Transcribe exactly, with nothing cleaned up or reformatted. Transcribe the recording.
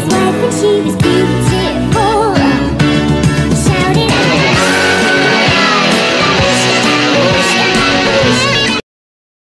his wife, and she was beautiful.